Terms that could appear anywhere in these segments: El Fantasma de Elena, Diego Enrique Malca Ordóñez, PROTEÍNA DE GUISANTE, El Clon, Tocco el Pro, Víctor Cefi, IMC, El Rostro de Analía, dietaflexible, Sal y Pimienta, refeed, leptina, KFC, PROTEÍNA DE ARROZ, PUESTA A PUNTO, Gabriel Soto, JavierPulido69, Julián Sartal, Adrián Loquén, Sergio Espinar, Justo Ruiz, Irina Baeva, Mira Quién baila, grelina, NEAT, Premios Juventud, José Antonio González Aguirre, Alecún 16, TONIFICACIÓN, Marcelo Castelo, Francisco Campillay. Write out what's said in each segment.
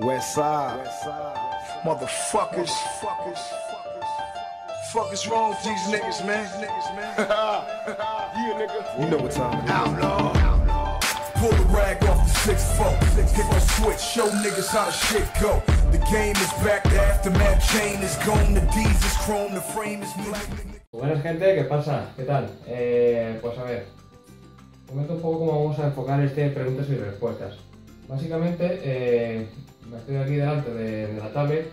Westside, motherfuckers. Fuck is wrong with these niggas, man. Yeah, nigga. You know what time it is. Outlaw. Pull the rag off the 6-4. Hit the switch, show niggas how the shit go. The game is back, the aftermath chain is gone, the D's is chrome, the frame is black. Buenas gente, ¿qué pasa? ¿Qué tal? Pues a ver, comento un poco cómo vamos a enfocar este preguntas y respuestas. Básicamente, estoy aquí delante de la tablet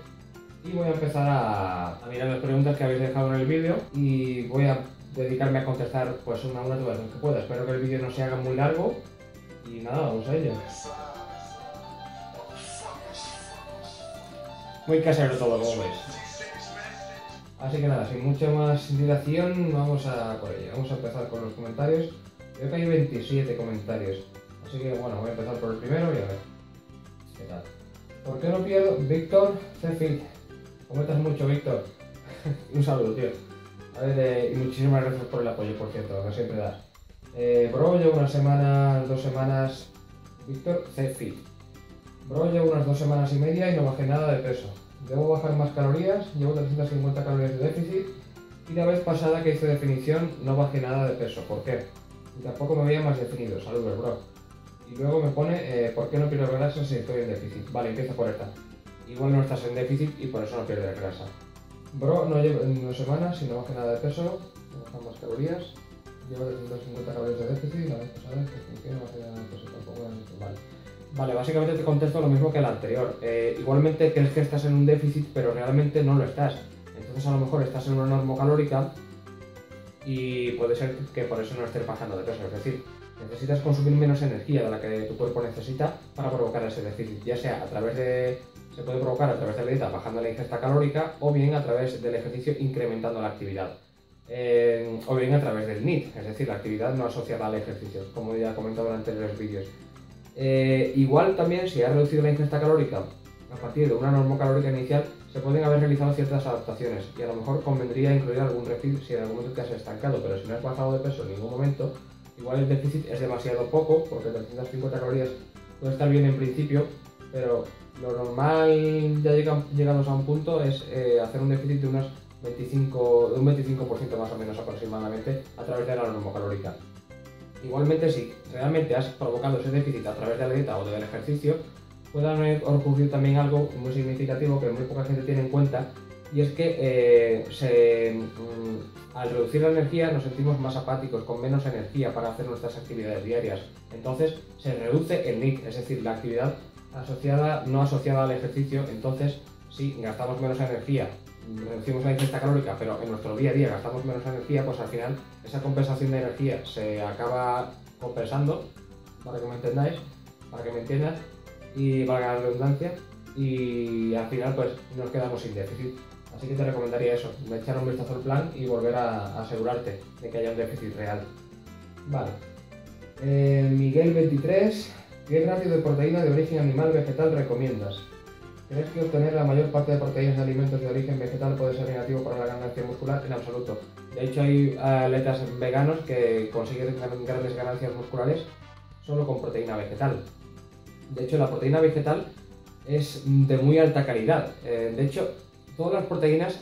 y voy a empezar a mirar las preguntas que habéis dejado en el vídeo y voy a dedicarme a contestar pues una a una todas las que pueda. Espero que el vídeo no se haga muy largo y nada, vamos a ello. Muy casero todo, como veis. Así que nada, sin mucha más dilación, vamos a por ello. Vamos a empezar con los comentarios. Creo que hay 27 comentarios. Así que bueno, voy a empezar por el primero y a ver qué tal. ¿Por qué no pierdo? Víctor Cefi. Comentas mucho, Víctor. Un saludo, tío. A ver, y muchísimas gracias por el apoyo, por cierto, que siempre das. Bro, llevo unas semanas, 2 semanas. Víctor Cefi. Bro, llevo unas 2 semanas y media y no bajé nada de peso. Debo bajar más calorías, llevo 350 calorías de déficit. Y la vez pasada que hice definición no bajé nada de peso. ¿Por qué? Y tampoco me veía más definido. Saludos, bro. Y luego me pone, ¿por qué no pierdo grasa si estoy en déficit? Vale, empieza por esta. Igual no estás en déficit y por eso no pierdes grasa. Bro, no llevo 2 semanas y no baja nada de peso, no bajan más calorías. Llevo 350 calorías de déficit y la vez pasada que no baja nada de peso tampoco. Vale. Vale, básicamente te contesto lo mismo que el anterior. Igualmente crees que estás en un déficit, pero realmente no lo estás. Entonces a lo mejor estás en una norma calórica y puede ser que por eso no estés bajando de peso, es decir, necesitas consumir menos energía de la que tu cuerpo necesita para provocar ese déficit, ya sea a través de... se puede provocar a través de la dieta bajando la ingesta calórica o bien a través del ejercicio incrementando la actividad. O bien a través del NEAT, es decir, la actividad no asociada al ejercicio, como ya he comentado en anteriores vídeos. Igual también si has reducido la ingesta calórica a partir de una norma calórica inicial, se pueden haber realizado ciertas adaptaciones y a lo mejor convendría incluir algún refil si en algún momento te has estancado, pero si no has bajado de peso en ningún momento, igual el déficit es demasiado poco, porque 350 calorías puede estar bien en principio, pero lo normal, ya llegados a un punto, es hacer un déficit de unas 25% más o menos aproximadamente a través de la norma calórica. Igualmente, si realmente has provocado ese déficit a través de la dieta o del ejercicio, puede ocurrir también algo muy significativo que muy poca gente tiene en cuenta, y es que al reducir la energía nos sentimos más apáticos, con menos energía para hacer nuestras actividades diarias. Entonces se reduce el NEAT, es decir, la actividad asociada, no asociada al ejercicio. Entonces si gastamos menos energía, reducimos la ingesta calórica, pero en nuestro día a día gastamos menos energía, pues al final esa compensación de energía se acaba compensando, para que me entendáis, para que me entiendas y valga la redundancia, y al final pues nos quedamos sin déficit. Así que te recomendaría eso, de echar un vistazo al plan y volver a asegurarte de que haya un déficit real. Vale. Miguel 23, ¿qué ratio de proteína de origen animal vegetal recomiendas? ¿Crees que obtener la mayor parte de proteínas de alimentos de origen vegetal puede ser negativo para la ganancia muscular? En absoluto. De hecho hay atletas veganos que consiguen grandes ganancias musculares solo con proteína vegetal. De hecho la proteína vegetal es de muy alta calidad. De hecho, todas las proteínas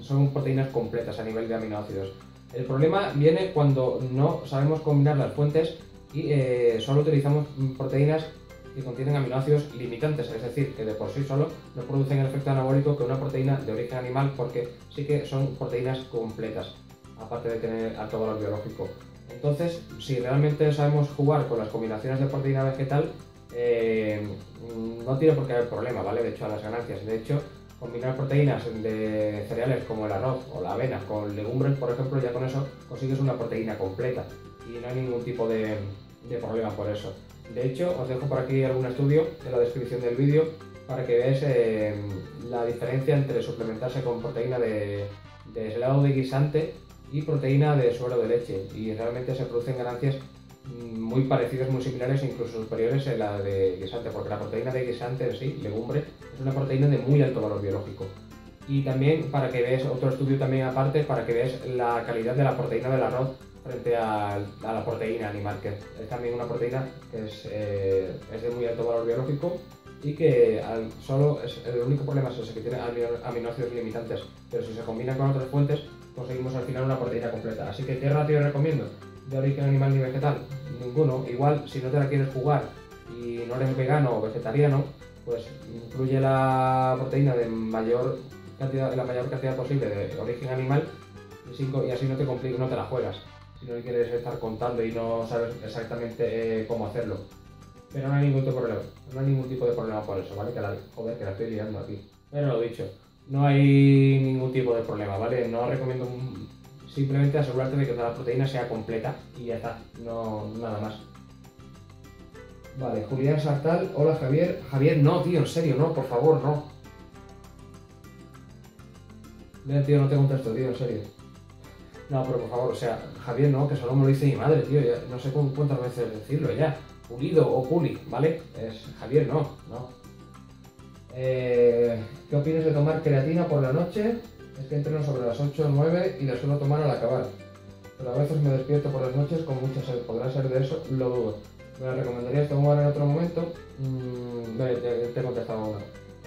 son proteínas completas a nivel de aminoácidos. El problema viene cuando no sabemos combinar las fuentes y solo utilizamos proteínas que contienen aminoácidos limitantes, es decir, que de por sí solo no producen el efecto anabólico que una proteína de origen animal, porque sí que son proteínas completas, aparte de tener alto valor biológico. Entonces, si realmente sabemos jugar con las combinaciones de proteína vegetal, no tiene por qué haber problema, ¿vale? De hecho, a las ganancias. De hecho, combinar proteínas de cereales como el arroz o la avena con legumbres, por ejemplo, ya con eso consigues una proteína completa y no hay ningún tipo de problema por eso. De hecho, os dejo por aquí algún estudio en la descripción del vídeo para que veáis la diferencia entre suplementarse con proteína de helado de guisante y proteína de suero de leche, y realmente se producen ganancias muy parecidas, muy similares, incluso superiores a la de guisante, porque la proteína de guisante en sí, legumbre, es una proteína de muy alto valor biológico. Y también para que veas otro estudio también aparte, para que veas la calidad de la proteína del arroz frente a la proteína animal, que es también una proteína que es de muy alto valor biológico y que el único problema es ese, que tiene aminoácidos limitantes, pero si se combina con otras fuentes conseguimos al final una proteína completa. Así que, ¿qué ratio recomiendo? ¿De origen animal ni vegetal? Ninguno. Igual, si no te la quieres jugar y no eres vegano o vegetariano, pues incluye la proteína la mayor cantidad posible de origen animal y así no te la juegas, si no quieres estar contando y no sabes exactamente cómo hacerlo. Pero no hay ningún problema, no hay ningún tipo de problema por eso, ¿vale? Que la estoy liando aquí. Pero lo dicho, no hay ningún tipo de problema, ¿vale? No recomiendo, simplemente asegurarte de que toda la proteína sea completa y ya está, no nada más. Vale, Julián Sartal, hola Javier. Javier, no, tío, en serio, no, por favor, no. Mira, tío, no te contesto, tío, en serio. No, pero por favor, o sea, Javier no, que solo me lo dice mi madre, tío, ya, no sé cuántas veces decirlo ya. Pulido o Puli, ¿vale? Es Javier, no. ¿Qué opinas de tomar creatina por la noche? Es que entreno sobre las 8 o 9 y la suelo tomar al acabar. Pero a veces me despierto por las noches con mucha sed, ¿podrá ser de eso? Lo dudo. ¿Me la recomendarías tomar en otro momento? Vale, te he contestado ahora.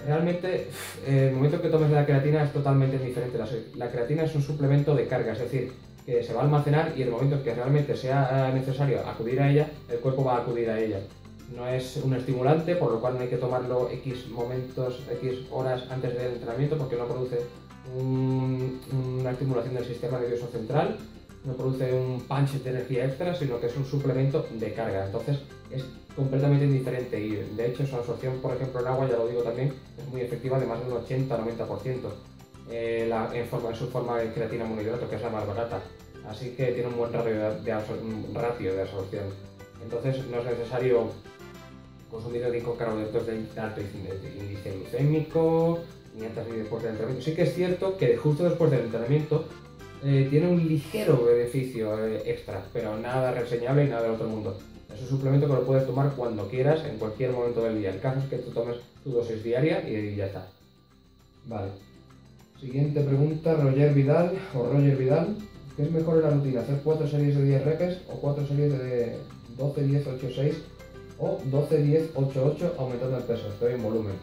Realmente, el momento que tomes la creatina es totalmente diferente. La creatina es un suplemento de carga, es decir, que se va a almacenar y el momento que realmente sea necesario acudir a ella, el cuerpo va a acudir a ella. No es un estimulante, por lo cual no hay que tomarlo X momentos, X horas antes del entrenamiento, porque no produce una estimulación del sistema nervioso central, no produce un punch de energía extra, sino que es un suplemento de carga. Entonces es completamente indiferente y de hecho su absorción, por ejemplo, en agua, ya lo digo también, es muy efectiva, de más de un 80-90%. En su forma de creatina monohidrato, que es la más barata, así que tiene un buen ratio de absorción. Entonces no es necesario consumir 5 carbohidratos de alto índice glucémico ni antes ni después del entrenamiento. Sí que es cierto que justo después del entrenamiento tiene un ligero beneficio extra, pero nada reseñable y nada del otro mundo. Es un suplemento que lo puedes tomar cuando quieras, en cualquier momento del día. El caso es que tú tomes tu dosis diaria y ya está. Vale. Siguiente pregunta, Roger Vidal. ¿Qué es mejor en la rutina? ¿Hacer 4 series de 10 reps o 4 series de 12, 10, 8, 6 o 12, 10, 8, 8 aumentando el peso? Estoy en volumen.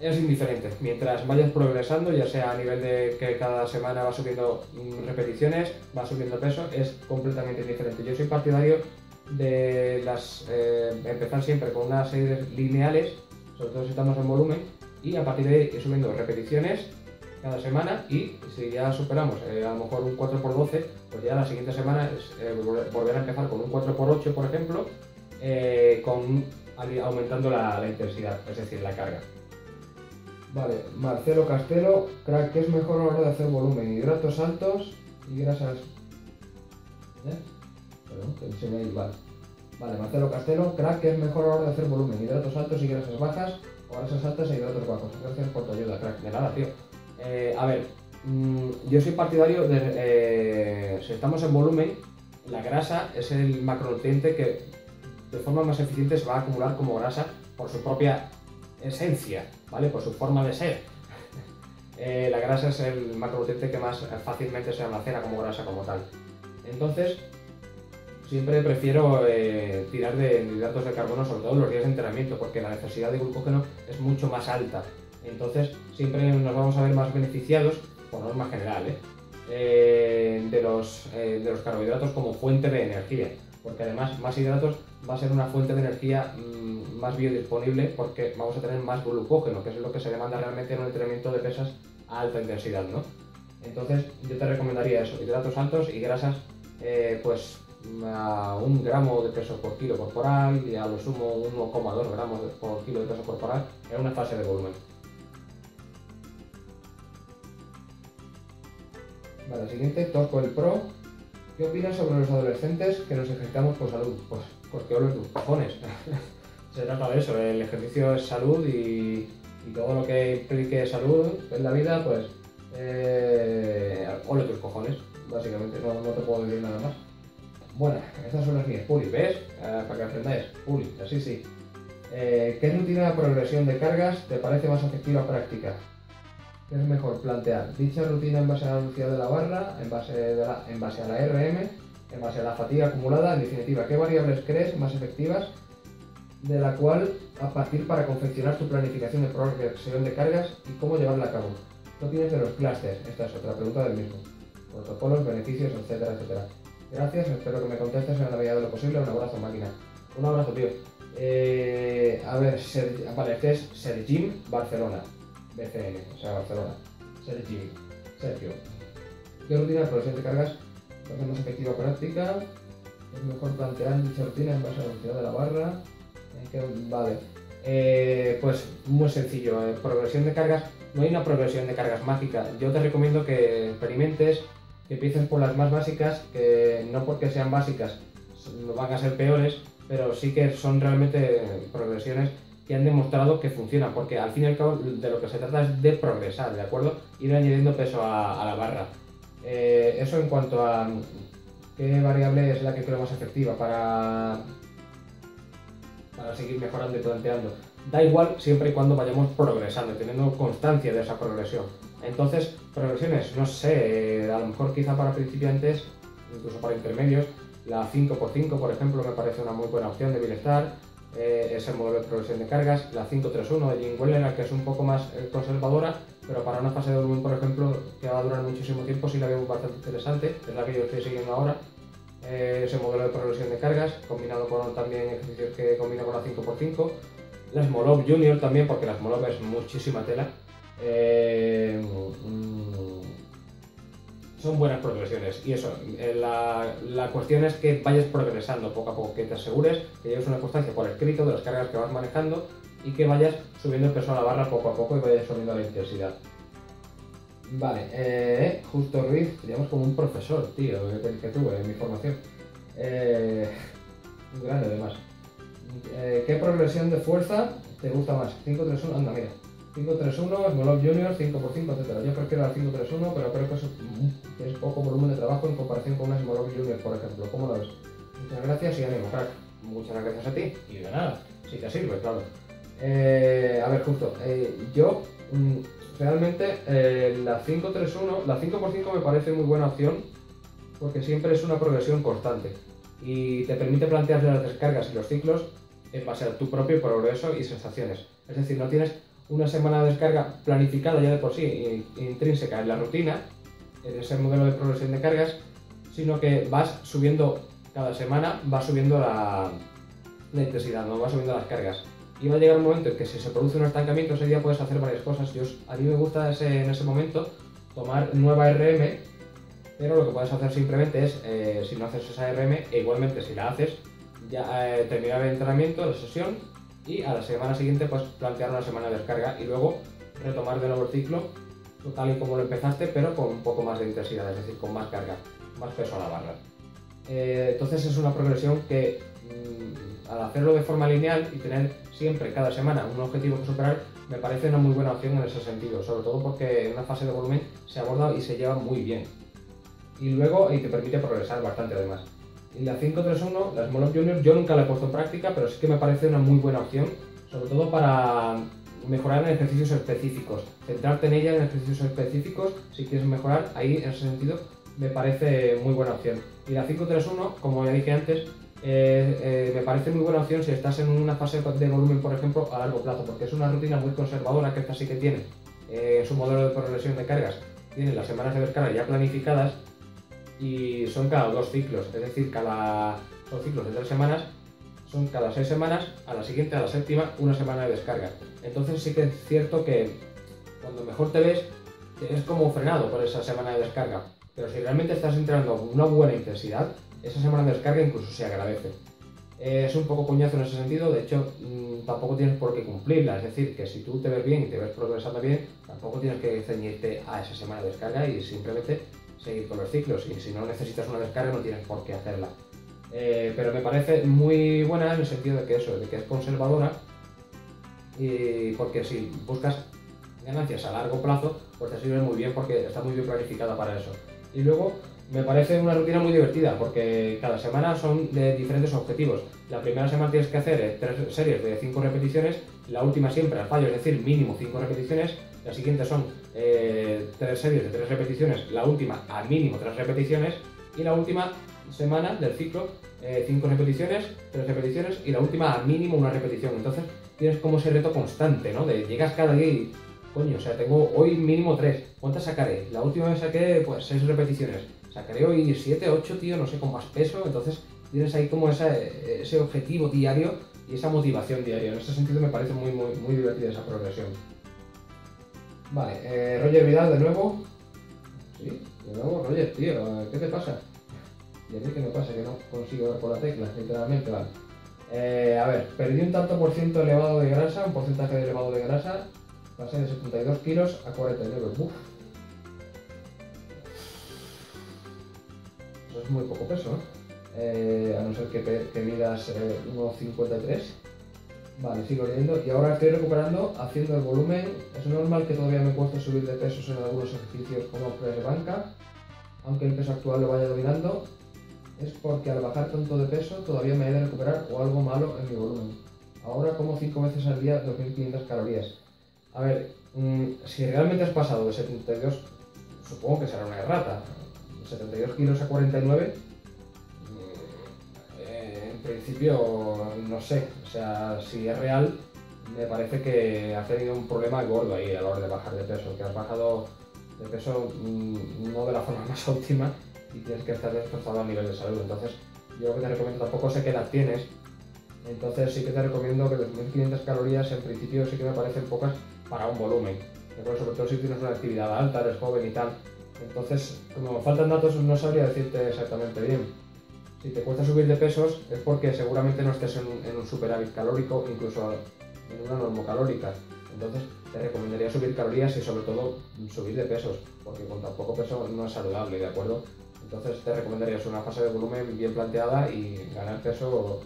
Es indiferente. Mientras vayas progresando, ya sea a nivel de que cada semana vas subiendo repeticiones, vas subiendo peso, es completamente indiferente. Yo soy partidario de empezar siempre con unas series lineales, sobre todo si estamos en volumen, y a partir de ahí ir subiendo repeticiones cada semana, y si ya superamos a lo mejor un 4x12, pues ya la siguiente semana volver a empezar con un 4x8, por ejemplo, aumentando la intensidad, es decir, la carga. Vale, Marcelo Castelo, crack, ¿qué es mejor a la hora de hacer volumen? ¿Hidratos altos y grasas? Perdón, que enseñé ahí, vale. Vale, Marcelo Castelo, crack, ¿qué es mejor a la hora de hacer volumen? ¿Hidratos altos y grasas bajas o grasas altas e hidratos bajos? Gracias por tu ayuda, crack. De nada, tío. A ver, yo soy partidario de, si estamos en volumen, la grasa es el macronutriente que de forma más eficiente se va a acumular como grasa por su propia esencia, ¿vale? Por su forma de ser. La grasa es el macronutriente que más fácilmente se almacena como grasa como tal. Entonces, siempre prefiero tirar de hidratos de carbono, sobre todo en los días de entrenamiento, porque la necesidad de glucógeno es mucho más alta. Entonces siempre nos vamos a ver más beneficiados, por norma general, de los carbohidratos como fuente de energía, porque además más hidratos va a ser una fuente de energía más biodisponible, porque vamos a tener más glucógeno, que es lo que se demanda realmente en un entrenamiento de pesas a alta intensidad, ¿no? Entonces yo te recomendaría eso, hidratos altos y grasas pues a 1 gramo de peso por kilo corporal y a lo sumo 1,2 gramos por kilo de peso corporal en una fase de volumen. Vale, siguiente, Tocco el Pro. ¿Qué opinas sobre los adolescentes que nos ejercitamos por salud? Pues, porque hablo de tus cojones. Se trata de eso, el ejercicio es salud y todo lo que implique salud en la vida, pues, hablo de tus cojones, básicamente, no te puedo decir nada más. Bueno, estas son las mías, Puli, ¿ves? Para que aprendáis, Puli, así sí. ¿Qué rutina de progresión de cargas te parece más efectiva práctica? ¿Qué es mejor plantear? ¿Dicha rutina en base a la velocidad de la barra, en base a la RM en base a la fatiga acumulada, en definitiva, ¿qué variables crees más efectivas de la cual a partir para confeccionar tu planificación de progresión de cargas y cómo llevarla a cabo? ¿Qué opinas de los clusters? Esta es otra pregunta del mismo. Protocolos, beneficios, etcétera, etcétera. Gracias, espero que me contestes en la medida de lo posible. Un abrazo, máquina. Un abrazo, tío. A ver, vale, este es Sergim Barcelona. BCN, o sea, Barcelona. Sergim, Sergio. ¿Qué rutina de progresión de cargas es más efectiva o práctica? Es mejor plantear dicha rutina en base a la velocidad de la barra. Vale, pues muy sencillo, progresión de cargas, no hay una progresión de cargas mágica. Yo te recomiendo que experimentes, que empieces por las más básicas, que no porque sean básicas van a ser peores, pero sí que son realmente progresiones que han demostrado que funcionan, porque al fin y al cabo de lo que se trata es de progresar, ¿de acuerdo? Ir añadiendo peso a la barra. Eso en cuanto a qué variable es la que creo más efectiva para seguir mejorando y planteando. Da igual siempre y cuando vayamos progresando, teniendo constancia de esa progresión. Entonces, progresiones, no sé, a lo mejor quizá para principiantes, incluso para intermedios, la 5x5, por ejemplo, me parece una muy buena opción de bienestar, es el modelo de progresión de cargas, la 531 de Jim Wellen, que es un poco más conservadora, pero para una fase de volumen, por ejemplo, que va a durar muchísimo tiempo, sí la veo bastante interesante, es la que yo estoy siguiendo ahora. Ese modelo de progresión de cargas, combinado con también ejercicios que combina con la 5x5, la Smolov Junior también, porque la Smolov es muchísima tela. Son buenas progresiones y eso, la cuestión es que vayas progresando poco a poco, que te asegures que lleves una constancia por escrito de las cargas que vas manejando y que vayas subiendo el peso a la barra poco a poco y vayas subiendo la intensidad. Vale, Justo Ruiz, teníamos como un profesor, tío, que tuve en mi formación. Un grande además. ¿Qué progresión de fuerza te gusta más? 5-3-1, anda, mira. 5-3-1, Smolov Junior, 5x5, etc. Yo prefiero la 5-3-1, pero creo que es poco volumen de trabajo en comparación con una Smolov Junior, por ejemplo. ¿Cómo lo ves? Muchas gracias y ánimo, crack. Muchas gracias a ti. Y de nada, si te sirve, claro. A ver, Justo, yo... realmente la 5-3-1, la 5x5 me parece muy buena opción porque siempre es una progresión constante y te permite plantear las descargas y los ciclos en base a tu propio progreso y sensaciones. Es decir, no tienes una semana de descarga planificada ya de por sí, intrínseca en la rutina, en ese modelo de progresión de cargas, sino que vas subiendo cada semana, vas subiendo la intensidad, no vas subiendo las cargas. Y va a llegar un momento en que si se produce un estancamiento, ese día puedes hacer varias cosas. A mí me gusta en ese momento tomar nueva RM, pero lo que puedes hacer simplemente es, si no haces esa RM, e igualmente si la haces, ya terminar el entrenamiento, la sesión, y a la semana siguiente pues plantear una semana de descarga y luego retomar de nuevo el ciclo, tal y como lo empezaste, pero con un poco más de intensidad, es decir, con más carga, más peso a la barra. Entonces es una progresión que... al hacerlo de forma lineal y tener siempre, cada semana, un objetivo que superar, me parece una muy buena opción en ese sentido, sobre todo porque en una fase de volumen se aborda y se lleva muy bien. Y luego, y te permite progresar bastante además. Y la 531, la Smolov Junior, yo nunca la he puesto en práctica, pero sí que me parece una muy buena opción, sobre todo para mejorar en ejercicios específicos. Centrarte en ella en ejercicios específicos, si quieres mejorar, ahí en ese sentido me parece muy buena opción. Y la 531, como ya dije antes, me parece muy buena opción si estás en una fase de volumen, por ejemplo, a largo plazo, porque es una rutina muy conservadora, que esta sí que tiene su modelo de progresión de cargas, tiene las semanas de descarga ya planificadas y son cada 2 ciclos, es decir, son ciclos de 3 semanas, son cada 6 semanas, a la siguiente, a la séptima, una semana de descarga. Entonces sí que es cierto que cuando mejor te ves, te ves como frenado por esa semana de descarga, pero si realmente estás entrando con una buena intensidad, esa semana de descarga incluso se agradece. Es un poco coñazo en ese sentido, de hecho tampoco tienes por qué cumplirla, es decir, que si tú te ves bien y te ves progresando bien, tampoco tienes que ceñirte a esa semana de descarga y simplemente seguir con los ciclos, y si no necesitas una descarga no tienes por qué hacerla. Pero me parece muy buena en el sentido de que eso, de que es conservadora, y porque si buscas ganancias a largo plazo, pues te sirve muy bien porque está muy bien planificada para eso. Y luego, me parece una rutina muy divertida porque cada semana son de diferentes objetivos. La primera semana tienes que hacer 3 series de 5 repeticiones, la última siempre al fallo, es decir, mínimo 5 repeticiones, la siguiente son 3 series de 3 repeticiones, la última a mínimo 3 repeticiones y la última semana del ciclo 5 repeticiones, 3 repeticiones y la última al mínimo una repetición. Entonces tienes como ese reto constante, ¿no? De llegas cada día y, coño, o sea, tengo hoy mínimo 3. ¿Cuántas sacaré? La última vez saqué pues 6 repeticiones. Sacaré hoy 7, 8, tío, no sé, con más peso. Entonces tienes ahí como ese objetivo diario y esa motivación diaria. En este sentido me parece muy, muy, muy divertida esa progresión. Vale, Roger Vidal de nuevo. Sí, de nuevo Roger, tío, ¿qué te pasa? Y a mí que me pasa, que no consigo con la tecla, literalmente, vale. A ver, perdí un tanto por ciento elevado de grasa, un porcentaje elevado de grasa, pasé de 72 kilos a 49, uff. Eso es muy poco peso, ¿eh? A no ser que midas 1,53. Vale, sigo leyendo. Y ahora estoy recuperando, haciendo el volumen. Es normal que todavía me cueste subir de pesos en algunos ejercicios como press de banca, aunque el peso actual lo vaya dominando. Es porque al bajar tanto de peso todavía me he de recuperar o algo malo en mi volumen. Ahora como 5 veces al día 2.500 calorías. A ver, si realmente has pasado de 72, supongo que será una errata, 72 kilos a 49, en principio, no sé, o sea, si es real, me parece que has tenido un problema gordo ahí a la hora de bajar de peso, que has bajado de peso no de la forma más óptima y tienes que estar destrozado a nivel de salud. Entonces, yo lo que te recomiendo, tampoco sé qué edad tienes, entonces sí que te recomiendo que 2.500 calorías en principio sí que me parecen pocas para un volumen, pero sobre todo si tienes una actividad alta, eres joven y tal. Entonces, como me faltan datos, no sabría decirte exactamente bien. Si te cuesta subir de pesos es porque seguramente no estés en un superávit calórico, incluso en una normocalórica. Entonces te recomendaría subir calorías y sobre todo subir de pesos, porque con tan poco peso no es saludable, ¿de acuerdo? Entonces te recomendaría una fase de volumen bien planteada y ganar peso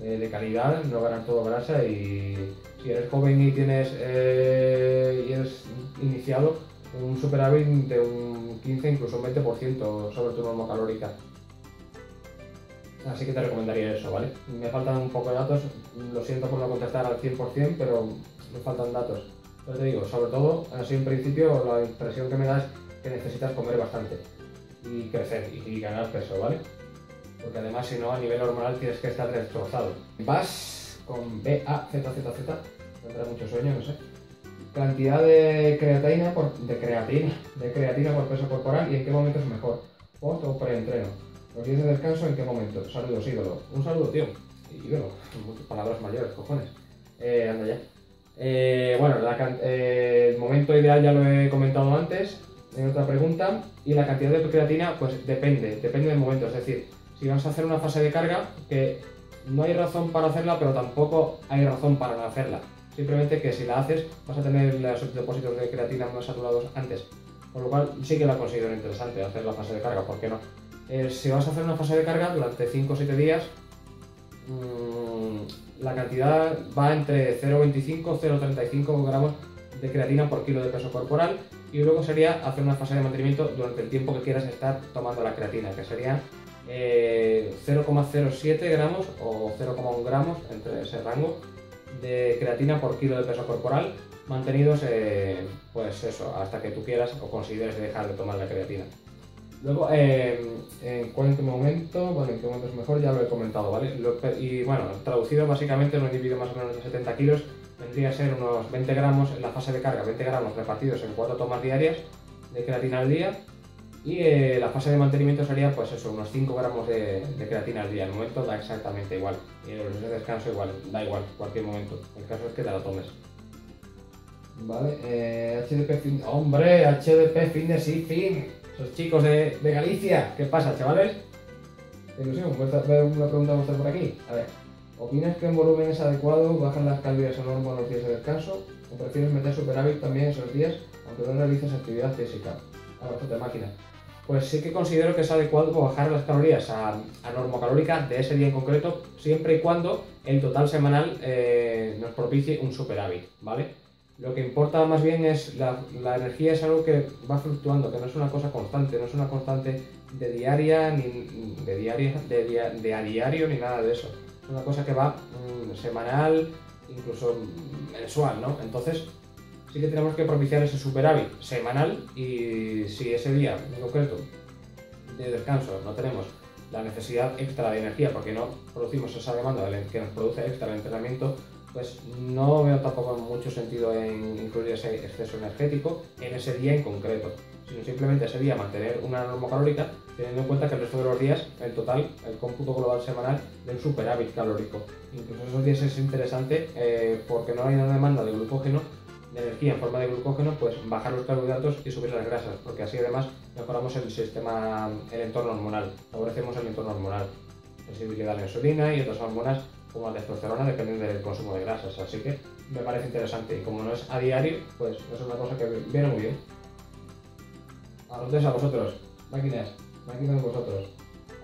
de calidad, no ganar todo grasa. Y si eres joven y tienes y eres iniciado, un superávit de un 15, incluso un 20% sobre tu normocalórica. Así que te recomendaría eso, ¿vale? Me faltan un poco de datos, lo siento por no contestar al 100%, pero me faltan datos. Pero te digo, sobre todo, así en principio, la impresión que me da es que necesitas comer bastante y crecer y ganar peso, ¿vale? Porque además, si no, a nivel hormonal tienes que estar destrozado. Vas con BAZZZ, tendrá mucho sueño, no sé. Cantidad de creatina por peso corporal y en qué momento es mejor, post o preentreno. Los días de descanso, ¿en qué momento? Saludos, ídolo. Un saludo, tío. Ídolo, muchas palabras mayores, cojones. Anda ya. Bueno, el momento ideal ya lo he comentado antes, en otra pregunta. Y la cantidad de creatina, pues depende del momento. Es decir, si vas a hacer una fase de carga, que no hay razón para hacerla, pero tampoco hay razón para no hacerla. Simplemente que si la haces, vas a tener los depósitos de creatina más saturados antes. Por lo cual, sí que la considero interesante hacer la fase de carga, ¿por qué no? Si vas a hacer una fase de carga durante 5 o 7 días, la cantidad va entre 0,25 y 0,35 gramos de creatina por kilo de peso corporal, y luego sería hacer una fase de mantenimiento durante el tiempo que quieras estar tomando la creatina, que sería 0,07 gramos o 0,1 gramos, entre ese rango, de creatina por kilo de peso corporal, mantenidos pues eso, hasta que tú quieras o consideres dejar de tomar la creatina. Luego, en qué momento es mejor, ya lo he comentado, ¿vale? Y bueno, traducido básicamente, un individuo más o menos de 70 kilos vendría a ser unos 20 gramos en la fase de carga, 20 gramos repartidos en 4 tomas diarias de creatina al día, y la fase de mantenimiento sería, pues eso, unos 5 gramos de creatina al día. El momento da exactamente igual, y los de descanso igual, da igual, cualquier momento, el caso es que te la tomes. Vale, HDP Fitness y Fin. Esos chicos de Galicia, ¿qué pasa, chavales? Qué ilusión, ver una pregunta a usted por aquí. A ver, ¿opinas que en volumen es adecuado bajar las calorías a norma los días de descanso? ¿O prefieres meter superávit también esos días, aunque no realices actividad física? Abrazo de máquina. Pues sí que considero que es adecuado bajar las calorías a norma calórica de ese día en concreto, siempre y cuando el total semanal nos propicie un superávit, ¿vale? Lo que importa más bien es la energía, es algo que va fluctuando, que no es una cosa constante, no es una constante de diaria, ni de a diario, ni nada de eso. Es una cosa que va semanal, incluso mensual, ¿no? Entonces sí que tenemos que propiciar ese superávit semanal, y si ese día en concreto de descanso no tenemos la necesidad extra de energía, porque no producimos esa demanda que nos produce extra el entrenamiento, pues no veo tampoco mucho sentido en incluir ese exceso energético en ese día en concreto, sino simplemente ese día mantener una norma calórica, teniendo en cuenta que el resto de los días, el total, el cómputo global semanal de un superávit calórico. Incluso esos días es interesante porque no hay una demanda de glucógeno, de energía en forma de glucógeno, pues bajar los carbohidratos y subir las grasas, porque así además mejoramos el sistema, el entorno hormonal, favorecemos el entorno hormonal, sensibilidad a la insulina y otras hormonas como la testosterona, dependiendo del consumo de grasas, así que me parece interesante y como no es a diario, pues es una cosa que viene muy bien. Arroces a vosotros, máquinas vosotros.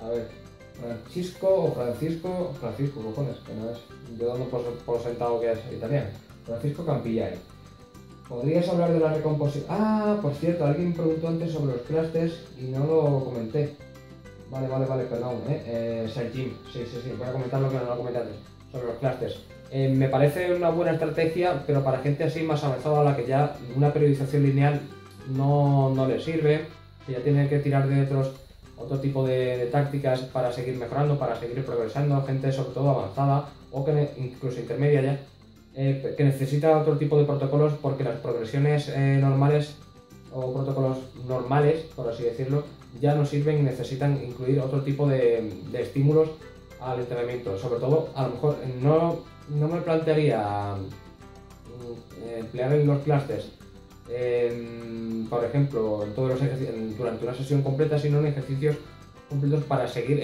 A ver, Francisco, cojones, que no es, yo dando por sentado que es italiano. Francisco Campillay. ¿Podrías hablar de la recomposición? Ah, por cierto, alguien preguntó antes sobre los clusters y no lo comenté. Vale, perdón, Sergim, sí, voy a comentar lo que no lo comenté antes, sobre los clusters. Me parece una buena estrategia, pero para gente así más avanzada, a la que ya una periodización lineal no le sirve, que ya tiene que tirar de otro tipo de tácticas para seguir mejorando, para seguir progresando, gente sobre todo avanzada o que incluso intermedia ya. Que necesita otro tipo de protocolos porque las progresiones normales o protocolos normales, por así decirlo, ya no sirven y necesitan incluir otro tipo de estímulos al entrenamiento. Sobre todo, a lo mejor no me plantearía emplear en los clusters, por ejemplo, en todos los durante una sesión completa, sino en ejercicios completos para seguir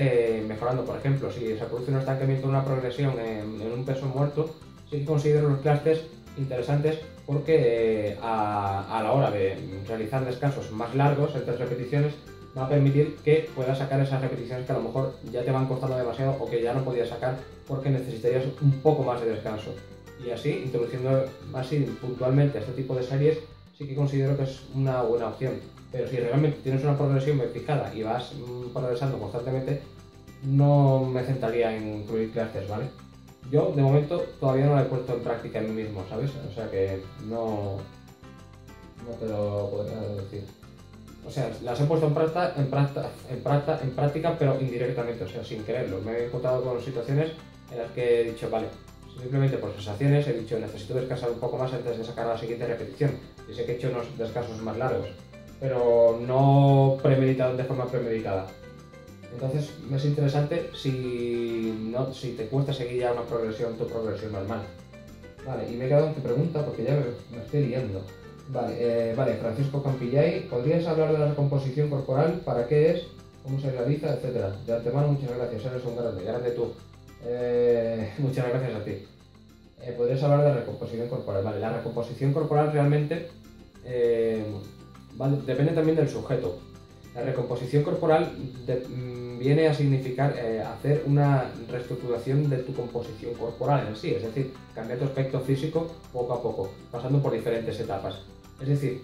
mejorando. Por ejemplo, si se produce un estancamiento, una progresión en un peso muerto, sí que considero los clusters interesantes porque a la hora de realizar descansos más largos, entre repeticiones, va a permitir que puedas sacar esas repeticiones que a lo mejor ya te van costando demasiado o que ya no podías sacar porque necesitarías un poco más de descanso. Y así, introduciendo así puntualmente este tipo de series, sí que considero que es una buena opción. Pero si realmente tienes una progresión bien fijada y vas progresando constantemente, no me centraría en incluir clusters, ¿vale? Yo, de momento, todavía no la he puesto en práctica en mí mismo, ¿sabes? O sea que no te lo podría decir. O sea, las he puesto en práctica, pero indirectamente, o sea, sin quererlo. Me he encontrado con situaciones en las que he dicho, vale, simplemente por sensaciones he dicho, necesito descansar un poco más antes de sacar la siguiente repetición. Y sé que he hecho unos descansos más largos, pero no premeditado, de forma premeditada. Entonces es interesante si te cuesta seguir ya una progresión, tu progresión normal. Vale, y me he quedado en tu pregunta porque ya me estoy liando. Vale, Francisco Campillay, ¿podrías hablar de la recomposición corporal? ¿Para qué es? ¿Cómo se realiza? Etcétera. De antemano, muchas gracias, eres un grande tú. Muchas gracias a ti. ¿Podrías hablar de la recomposición corporal? Vale, la recomposición corporal realmente depende también del sujeto. La recomposición corporal viene a significar hacer una reestructuración de tu composición corporal en sí, es decir, cambiar tu aspecto físico poco a poco, pasando por diferentes etapas. Es decir,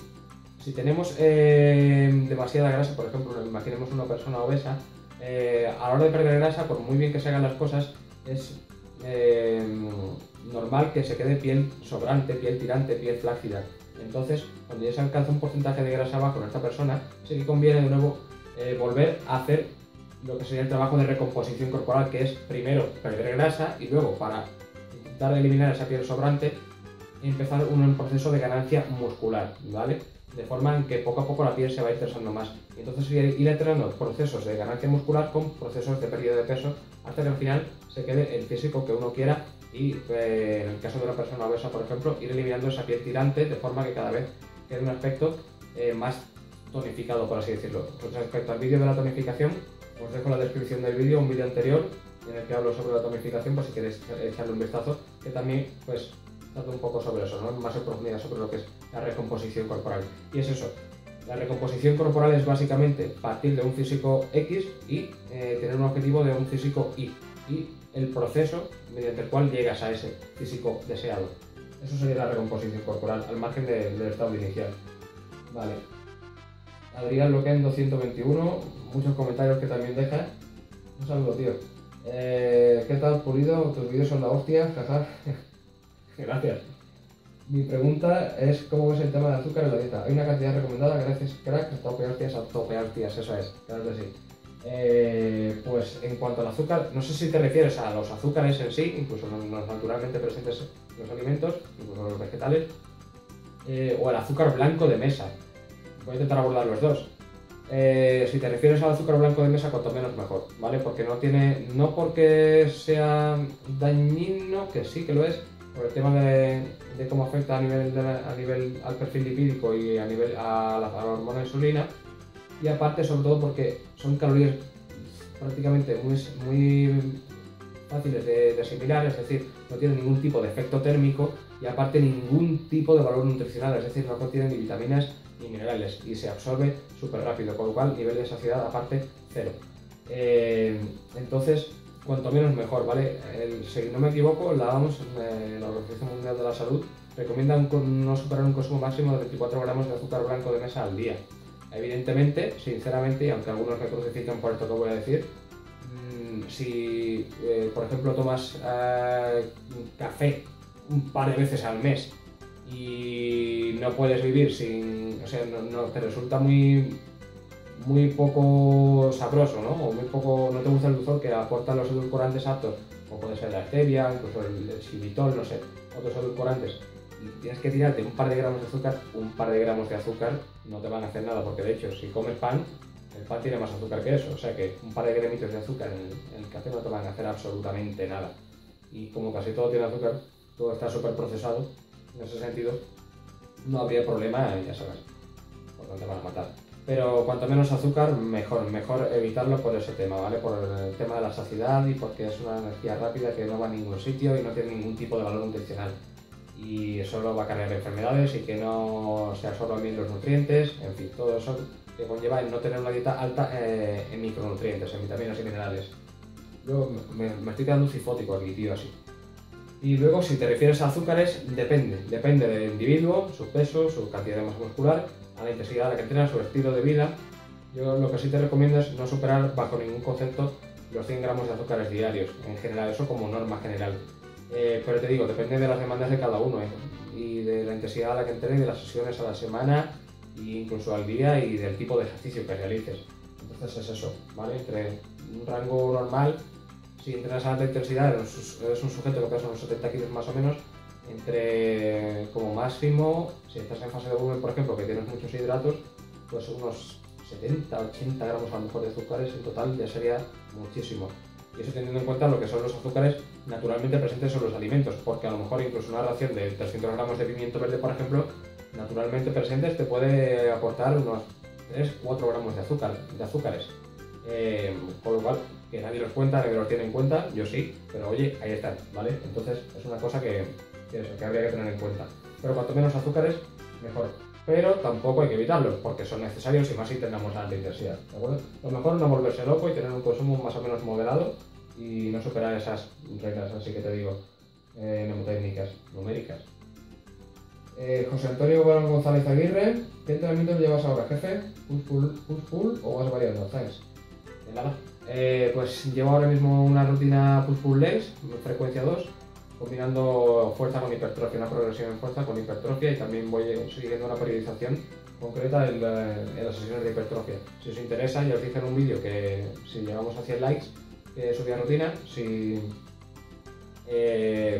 si tenemos demasiada grasa, por ejemplo, imaginemos una persona obesa, a la hora de perder grasa, por muy bien que se hagan las cosas, es normal que se quede piel sobrante, piel tirante, piel flácida. Entonces, cuando ya se alcanza un porcentaje de grasa bajo en esta persona, sí que conviene de nuevo volver a hacer lo que sería el trabajo de recomposición corporal, que es primero perder grasa y luego, para intentar eliminar esa piel sobrante, empezar un proceso de ganancia muscular, ¿vale? De forma en que poco a poco la piel se va a ir tensando más. Entonces ir alternando procesos de ganancia muscular con procesos de pérdida de peso hasta que al final se quede el físico que uno quiera y en el caso de una persona obesa, por ejemplo, ir eliminando esa piel tirante de forma que cada vez quede un aspecto más tonificado, por así decirlo. Con respecto al vídeo de la tonificación, os dejo en la descripción del vídeo un vídeo anterior en el que hablo sobre la tonificación, por si queréis echarle un vistazo, que también pues trato un poco sobre eso, ¿no? Más en profundidad sobre lo que es la recomposición corporal. Y es eso. La recomposición corporal es básicamente partir de un físico X y tener un objetivo de un físico Y. Y el proceso mediante el cual llegas a ese físico deseado. Eso sería la recomposición corporal, al margen del estado inicial. Vale. Adrián Loquén 221, muchos comentarios que también deja. Un saludo, tío. ¿Qué tal, Pulido? Tus vídeos son la hostia, jaja. Gracias. Mi pregunta es cómo ves el tema de azúcar en la dieta. Hay una cantidad recomendada, gracias crack, tope hostias, esa es, claro que sí. Pues en cuanto al azúcar, no sé si te refieres a los azúcares en sí, incluso los naturalmente presentes en los alimentos, incluso los vegetales, o el azúcar blanco de mesa. Voy a intentar abordar los dos. Si te refieres al azúcar blanco de mesa, cuanto menos mejor, ¿vale? Porque no tiene, no porque sea dañino, que sí que lo es, por el tema de cómo afecta a nivel al perfil lipídico y a nivel a la hormona insulina, y aparte sobre todo porque son calorías prácticamente muy fáciles de asimilar, es decir, no tienen ningún tipo de efecto térmico y aparte ningún tipo de valor nutricional, es decir, no contienen ni vitaminas ni minerales y se absorbe súper rápido, con lo cual nivel de saciedad aparte cero. Entonces, cuanto menos mejor, ¿vale? Si no me equivoco, la Organización Mundial de la Salud recomienda no superar un consumo máximo de 24 gramos de azúcar blanco de mesa al día. Evidentemente, sinceramente, y aunque algunos me crucifican por esto que voy a decir, si por ejemplo tomas café un par de veces al mes y no puedes vivir sin, o sea, no te resulta muy poco sabroso, ¿no? O muy poco, no te gusta el dulzor que aportan los edulcorantes aptos, o puede ser la stevia, incluso el xilitol, no sé, otros edulcorantes. Tienes que tirarte un par de gramos de azúcar, no te van a hacer nada, porque de hecho si comes pan, el pan tiene más azúcar que eso, o sea que un par de gramitos de azúcar en el café no te van a hacer absolutamente nada. Y como casi todo tiene azúcar, todo está súper procesado, en ese sentido no habría problema, ya sabes, por tanto te van a matar. Pero cuanto menos azúcar, mejor evitarlo por ese tema, ¿vale? Por el tema de la saciedad y porque es una energía rápida que no va a ningún sitio y no tiene ningún tipo de valor nutricional. Y solo va a cargar enfermedades y que no se absorban bien los nutrientes, en fin, todo eso que conlleva el no tener una dieta alta en micronutrientes, en vitaminas y minerales. Luego me estoy quedando cifótico aquí, tío, así. Y luego, si te refieres a azúcares, depende del individuo, su peso, su cantidad de masa muscular, a la intensidad a la que entrena, su estilo de vida. Yo lo que sí te recomiendo es no superar bajo ningún concepto los 100 gramos de azúcares diarios, en general, eso como norma general. Pero te digo, depende de las demandas de cada uno, y de la intensidad a la que entrene, de las sesiones a la semana, e incluso al día, y del tipo de ejercicio que realices. Entonces es eso, ¿vale? Entre un rango normal, si entrenas a alta intensidad, eres un sujeto que pesa unos 70 kilos más o menos, entre como máximo, si estás en fase de volumen, por ejemplo, que tienes muchos hidratos, pues unos 70, 80 gramos a lo mejor de azúcares en total ya sería muchísimo. Y eso teniendo en cuenta lo que son los azúcares naturalmente presentes en los alimentos, porque a lo mejor incluso una ración de 300 gramos de pimiento verde, por ejemplo, naturalmente presentes te puede aportar unos 3-4 gramos de azúcares. Con lo cual, que nadie los cuenta, nadie los tiene en cuenta, yo sí, pero oye, ahí están, ¿vale? Entonces es una cosa que habría que tener en cuenta. Pero cuanto menos azúcares, mejor. Pero tampoco hay que evitarlos, porque son necesarios y más si tenemos alta intensidad, ¿de acuerdo? Lo mejor no volverse loco y tener un consumo más o menos moderado y no superar esas reglas, así que te digo, mnemotécnicas, numéricas. José Antonio González Aguirre, ¿qué entrenamiento llevas ahora, jefe? ¿Push-pull o vas variando? ¿Thanks? De nada. Pues llevo ahora mismo una rutina push-pull legs, frecuencia 2, combinando fuerza con hipertrofia, una progresión en fuerza con hipertrofia, y también voy siguiendo una periodización concreta en las sesiones de hipertrofia. Si os interesa, ya os dije en un vídeo que si llegamos a 100 likes, subí a rutina,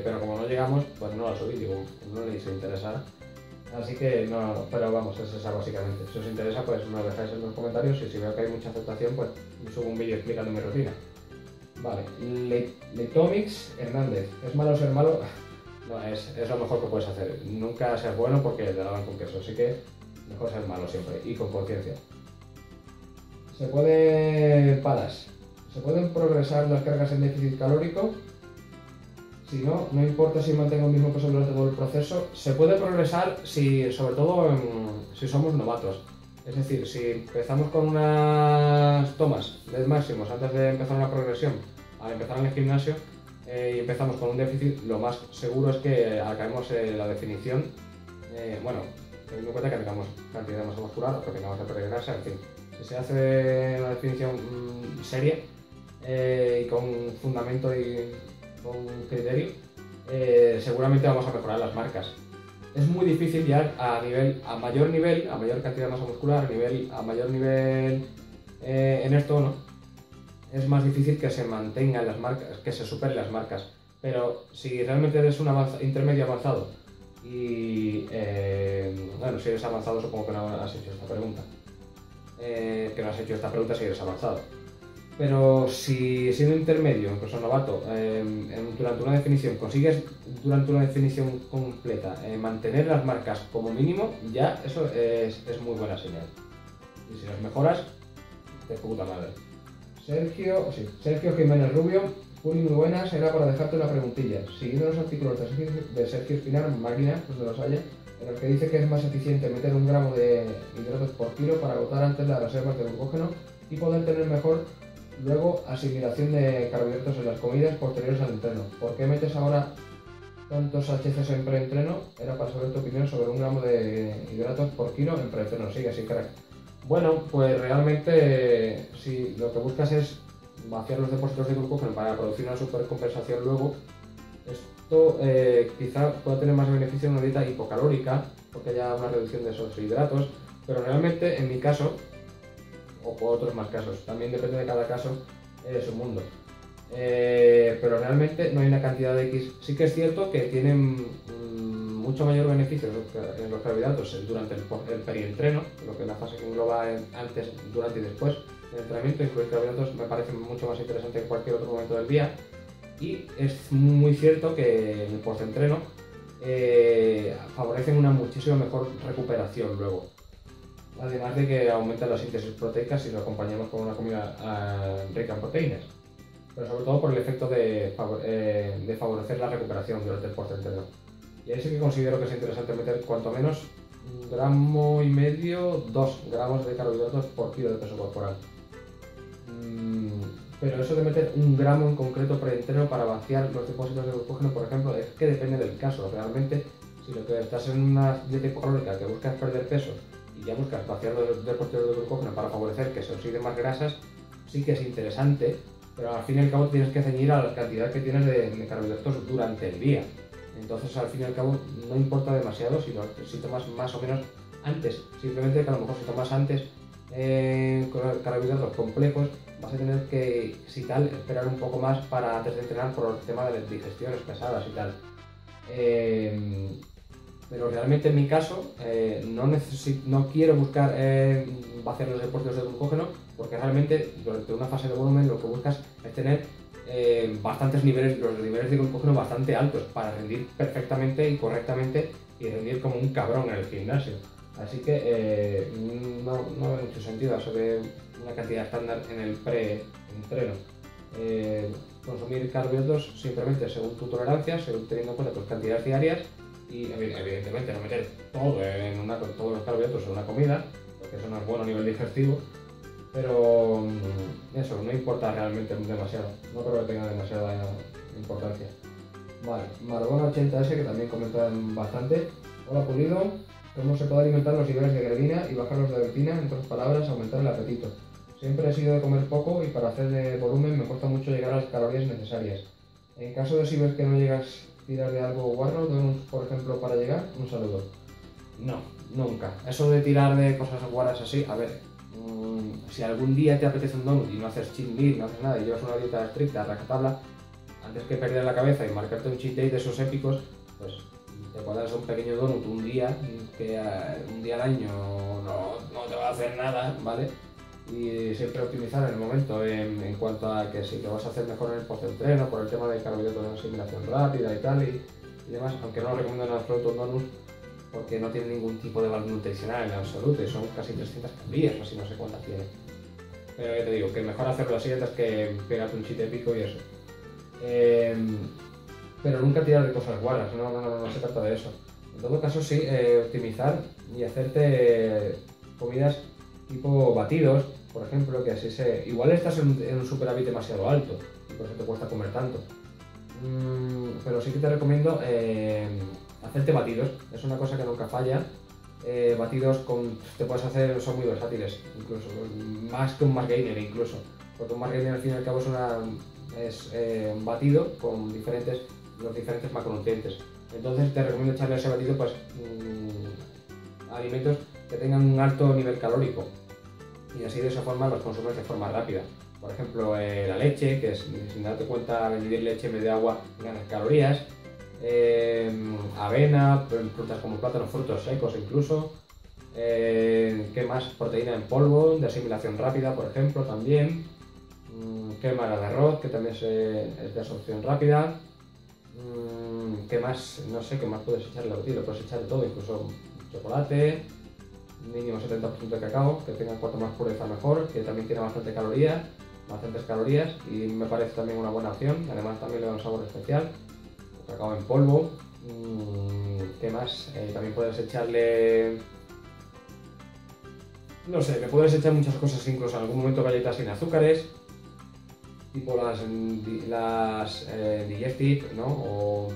pero como no llegamos, pues no la subí, digo, no le hice interesada. Así que no, pero vamos, es esa básicamente. Si os interesa, pues me lo dejáis en los comentarios y si veo que hay mucha aceptación, pues subo un vídeo explicando mi rutina. Vale, Letomix Hernández, ¿es malo ser malo? No, es lo mejor que puedes hacer. Nunca seas bueno porque te daban con queso, así que mejor ser malo siempre y con conciencia. ¿Se pueden progresar las cargas en déficit calórico? Si no, no importa si mantengo el mismo peso durante todo el proceso. Se puede progresar sobre todo si somos novatos. Es decir, si empezamos con unas tomas de máximos antes de empezar una progresión, al empezar en el gimnasio, y empezamos con un déficit, lo más seguro es que acabemos la definición, bueno, teniendo en cuenta que tengamos cantidad de masa muscular, que tengamos de pérdida de grasa, en fin. Si se hace una definición seria y con fundamento y con criterio, seguramente vamos a mejorar las marcas. Es muy difícil llegar a mayor cantidad de masa muscular, a mayor nivel en esto, ¿no? es más difícil que se mantengan las marcas, que se superen las marcas. Pero si realmente eres un intermedio avanzado y, bueno, si eres avanzado supongo que no has hecho esta pregunta. Si eres avanzado. Pero si siendo intermedio, incluso novato, durante una definición consigues completa mantener las marcas como mínimo, ya eso es muy buena señal. Y si las mejoras, de puta madre. Sergio Jiménez Rubio, muy buenas, era para dejarte una preguntilla. Siguiendo los artículos de Sergio Espinar, máquina, pues de los haya, en los que dice que es más eficiente meter 1 gramo de hidratos por kilo para agotar antes las reservas de glucógeno y poder tener mejor luego asimilación de carbohidratos en las comidas posteriores al entreno. ¿Por qué metes ahora tantos HCs en preentreno? Era para saber tu opinión sobre 1 gramo de hidratos por kilo en preentreno. Sigue así, crack. Bueno, pues realmente si lo que buscas es vaciar los depósitos de glucógeno para producir una supercompensación luego, esto quizá pueda tener más beneficio en una dieta hipocalórica, porque haya una reducción de esos hidratos, pero realmente en mi caso, o por otros más casos, también depende de cada caso, es un mundo. Pero realmente no hay una cantidad de X. Sí que es cierto que tienen mucho mayor beneficio en los carbohidratos durante el perientreno, lo que es la fase que engloba antes, durante y después del entrenamiento. Incluir carbohidratos me parece mucho más interesante que en cualquier otro momento del día. Y es muy cierto que el postentreno favorecen una muchísimo mejor recuperación luego. Además de que aumentan las síntesis proteicas si lo acompañamos con una comida rica en proteínas. Pero sobre todo por el efecto de favorecer la recuperación durante el postentreno. Y ahí sí que considero que es interesante meter cuanto menos 1,5 gramos, 2 gramos de carbohidratos por kilo de peso corporal. Pero eso de meter 1 gramo en concreto preentreno para vaciar los depósitos de glucógeno, por ejemplo, es que depende del caso. Realmente, si lo que estás en una dieta hipocalórica que buscas perder peso y ya buscas vaciar los depósitos de glucógeno para favorecer que se oxiden más grasas, sí que es interesante, pero al fin y al cabo tienes que ceñir a la cantidad que tienes de carbohidratos durante el día. Entonces, al fin y al cabo, no importa demasiado si tomas más o menos antes. Simplemente que a lo mejor si tomas antes carbohidratos complejos, vas a tener que, si tal, esperar un poco más para antes de entrenar por el tema de las digestiones pesadas y tal. Pero realmente en mi caso, no quiero buscar vaciar los depósitos de glucógeno, porque realmente durante una fase de volumen lo que buscas es tener los niveles de glucógeno bastante altos para rendir perfectamente y correctamente y rendir como un cabrón en el gimnasio. Así que no en su sentido sobre una cantidad estándar en el pre-entreno. Consumir carbohidratos simplemente según tu tolerancia, según teniendo en cuenta tus cantidades diarias y evidentemente no meter todos los carbohidratos en una comida, porque eso no es bueno a nivel digestivo. Pero eso, no importa realmente demasiado, no creo que tenga demasiada importancia. Vale, Marbona80S, que también comentan bastante. Hola Pulido, ¿cómo se puede alimentar los niveles de grelina y bajarlos de leptina? En otras palabras, aumentar el apetito. Siempre he sido de comer poco y para hacer de volumen me cuesta mucho llegar a las calorías necesarias. En caso de si ves que no llegas a tirar de algo guarro, por ejemplo, para llegar, un saludo. No, nunca. Eso de tirar de cosas guarras así, a ver, si algún día te apetece un donut y no haces cheat meal, no haces nada y llevas una dieta estricta, rajatabla, antes que perder la cabeza y marcarte un cheat day de esos épicos, pues te guardas un pequeño donut un día, que un día al año no te va a hacer nada, ¿vale? Y siempre optimizar en el momento en cuanto a que si te vas a hacer mejor en el postentreno por el tema de carbohidratos de asimilación rápida y tal y demás, aunque no recomiendo en absoluto un donut, porque no tiene ningún tipo de valor nutricional en absoluto y son casi 300 calorías o así, no sé cuántas tiene. Pero ya te digo, que mejor hacerlo así antes que pegarte un chiste pico y eso. Pero nunca tirar de cosas guaras, no se trata de eso. En todo caso sí, optimizar y hacerte comidas tipo batidos, por ejemplo, que así se... Igual estás en un superávit demasiado alto y por eso te cuesta comer tanto. Pero sí que te recomiendo... hacerte batidos, es una cosa que nunca falla. Batidos te puedes hacer, son muy versátiles, incluso más que un margariner incluso, porque un margariner al fin y al cabo es un batido con los diferentes macronutrientes. Entonces te recomiendo echarle a ese batido pues alimentos que tengan un alto nivel calórico y así de esa forma los consumes de forma rápida. Por ejemplo, la leche, que es, sin darte cuenta, dividir leche en vez de agua ganas calorías. Avena, frutas como plátanos, frutos secos incluso. ¿Qué más? Proteína en polvo, de asimilación rápida, por ejemplo, también. ¿Qué más? El arroz, que también es de absorción rápida. ¿Qué más? No sé, ¿qué más puedes echarle? Lo puedes echar de todo, incluso chocolate. Mínimo 70% de cacao, que tenga cuanto más pureza mejor, que también tiene bastantes calorías y me parece también una buena opción. Además también le da un sabor especial. Cacao en polvo. ¿Qué más? También puedes echarle... No sé, le puedes echar muchas cosas, incluso en algún momento galletas sin azúcares, tipo las digestive, ¿no? O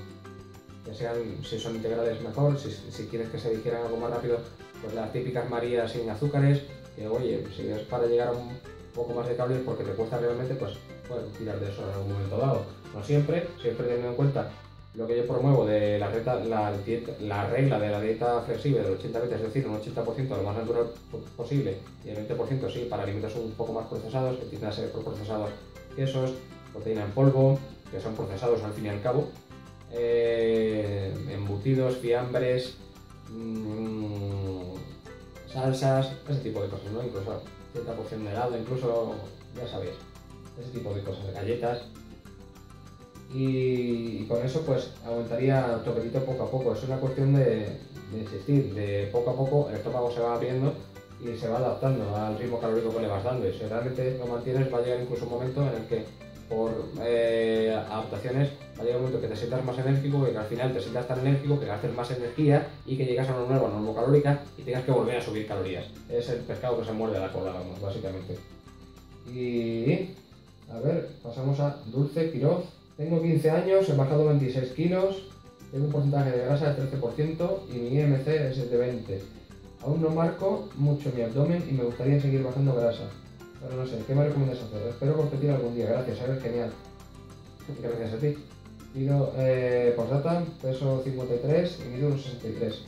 que sean, si son integrales mejor, si quieres que se digieran algo más rápido, pues las típicas marías sin azúcares, que oye, si es para llegar a un poco más de calorías porque te cuesta realmente, pues puedes tirar de eso en algún momento dado. No siempre, siempre teniendo en cuenta lo que yo promuevo de la regla de la dieta flexible del 80-20, es decir, un 80% lo más natural posible y el 20% sí, para alimentos un poco más procesados, que tienden a ser procesados quesos, proteína en polvo, que son procesados al fin y al cabo, embutidos, fiambres, salsas, ese tipo de cosas, ¿no? Incluso cierta porción de helado, incluso, ya sabéis, ese tipo de cosas, de galletas. Y con eso pues aumentaría tu apetito poco a poco. Es una cuestión de insistir, de poco a poco el estómago se va abriendo y se va adaptando al ritmo calórico que le vas dando, y si realmente lo mantienes va a llegar incluso un momento en el que por adaptaciones va a llegar un momento que te sientas más enérgico, que al final te sientas tan enérgico que gastes más energía y que llegas a una nueva norma calórica y tengas que volver a subir calorías. Es el pescado que se muerde la cola, vamos, básicamente. Y a ver, pasamos a Dulce Quiroz. Tengo 15 años, he bajado 26 kilos, tengo un porcentaje de grasa del 13% y mi IMC es de 20. Aún no marco mucho mi abdomen y me gustaría seguir bajando grasa. Pero no sé, ¿qué me recomiendas hacer? Espero competir algún día, gracias, eres genial. Gracias a ti. Pido postdata, peso 53 y mido unos 63.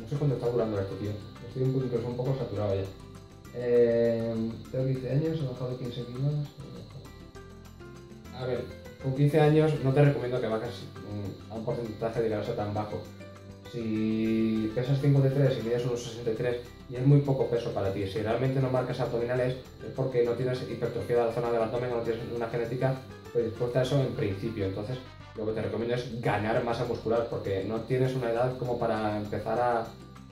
No sé cuánto está durando esto, tío. Estoy un poco saturado ya. Tengo 15 años, he bajado 15 kilos. A ver. Con 15 años no te recomiendo que bajes a un porcentaje de grasa tan bajo. Si pesas 53 y mides unos 63 y es muy poco peso para ti, si realmente no marcas abdominales es porque no tienes hipertrofia de la zona del abdomen o no tienes una genética predispuesta a eso en principio. Entonces lo que te recomiendo es ganar masa muscular, porque no tienes una edad como para empezar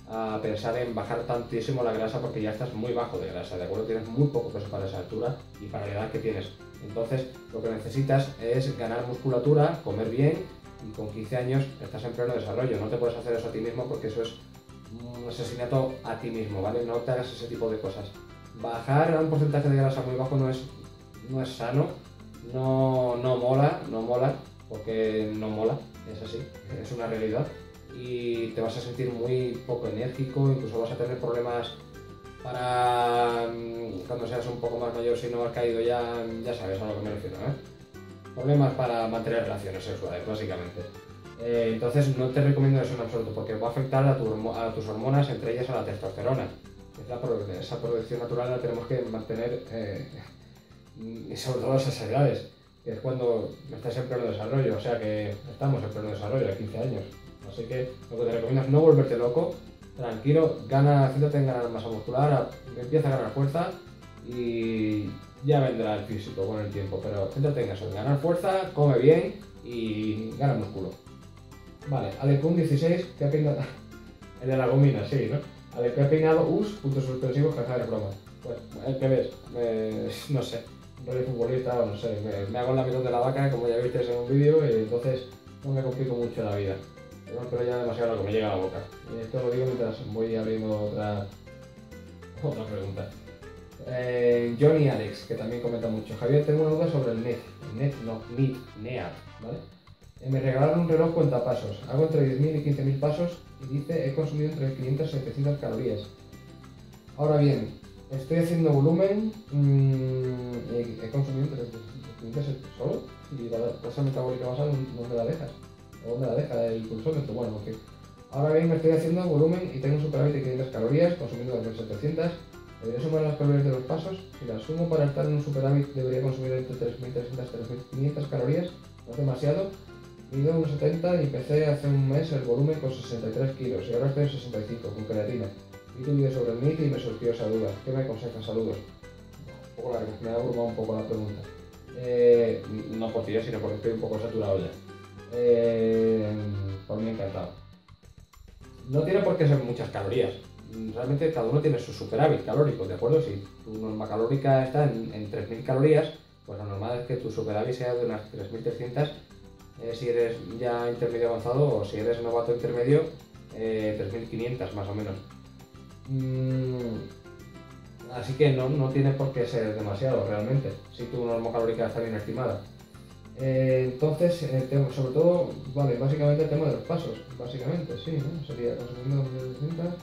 a pensar en bajar tantísimo la grasa, porque ya estás muy bajo de grasa, ¿de acuerdo? Tienes muy poco peso para esa altura y para la edad que tienes. Entonces lo que necesitas es ganar musculatura, comer bien, y con 15 años estás en pleno desarrollo. No te puedes hacer eso a ti mismo porque eso es un asesinato a ti mismo, ¿vale? No te hagas ese tipo de cosas. Bajar a un porcentaje de grasa muy bajo no es sano, no mola, porque no mola, es así, es una realidad. Y te vas a sentir muy poco enérgico, incluso vas a tener problemas para cuando seas un poco más mayor, si no has caído ya sabes a lo que me refiero, ¿eh? Problemas para mantener relaciones sexuales, básicamente. Entonces no te recomiendo eso en absoluto, porque va a afectar a tus hormonas, entre ellas a la testosterona. Esa producción natural la tenemos que mantener, sobre todo a esas edades, que es cuando estás en pleno desarrollo, o sea que estamos en pleno desarrollo a 15 años. Así que lo que te recomiendo es no volverte loco, tranquilo, céntrate en ganar masa muscular, empieza a ganar fuerza y ya vendrá el físico con el tiempo, pero céntrate en eso, en ganar fuerza, come bien y gana músculo. Vale, Alecún 16, ¿qué ha peinado? El de la gomina, sí, ¿no? Alecún ha peinado, puntos suspensivos, jaja, de broma. Pues, el que ves, no sé, no soy futbolista o no sé, me hago la mitad de la vaca, como ya visteis en un vídeo, y entonces no me complico mucho la vida. Pero ya demasiado lo que me llega a la boca. Esto lo digo mientras voy abriendo otra pregunta. Johnny Alex, que también comenta mucho. Javier, tengo una duda sobre el NET. NEAT, ¿vale? Me regalaron un reloj cuentapasos. Hago entre 10.000 y 15.000 pasos y dice he consumido entre 500 y 700 calorías. Ahora bien, estoy haciendo volumen. He consumido entre 500 solo. Y la tasa metabólica basal, ¿dónde la dejas? ¿Dónde la deja el pulsómetro? Bueno, ok. Ahora bien, me estoy haciendo volumen y tengo un superávit de 500 calorías, consumiendo 2.700. Debería sumar las calorías de los pasos. Si las sumo para estar en un superávit, debería consumir entre 3.300 y 3.500 calorías. No es demasiado. Mido 1,70 y empecé hace un mes el volumen con 63 kilos y ahora estoy en 65 con creatina. Vi tu vídeo sobre el MIT y me surgió esa duda. ¿Qué me aconsejas? Saludos. Un poco larga, me ha abrumado un poco la pregunta. No por ti, sino porque estoy un poco saturado ya. Por mí encantado. No tiene por qué ser muchas calorías. Realmente cada uno tiene su superávit calórico, ¿de acuerdo? Si tu norma calórica está en 3.000 calorías, pues lo normal es que tu superávit sea de unas 3.300. Si eres ya intermedio avanzado o si eres novato intermedio, 3.500 más o menos. Así que no tiene por qué ser demasiado realmente, si tu norma calórica está bien estimada. Entonces, sobre todo, vale, básicamente el tema de los pasos, básicamente, sí, ¿no? Sería consumiendo 2.300.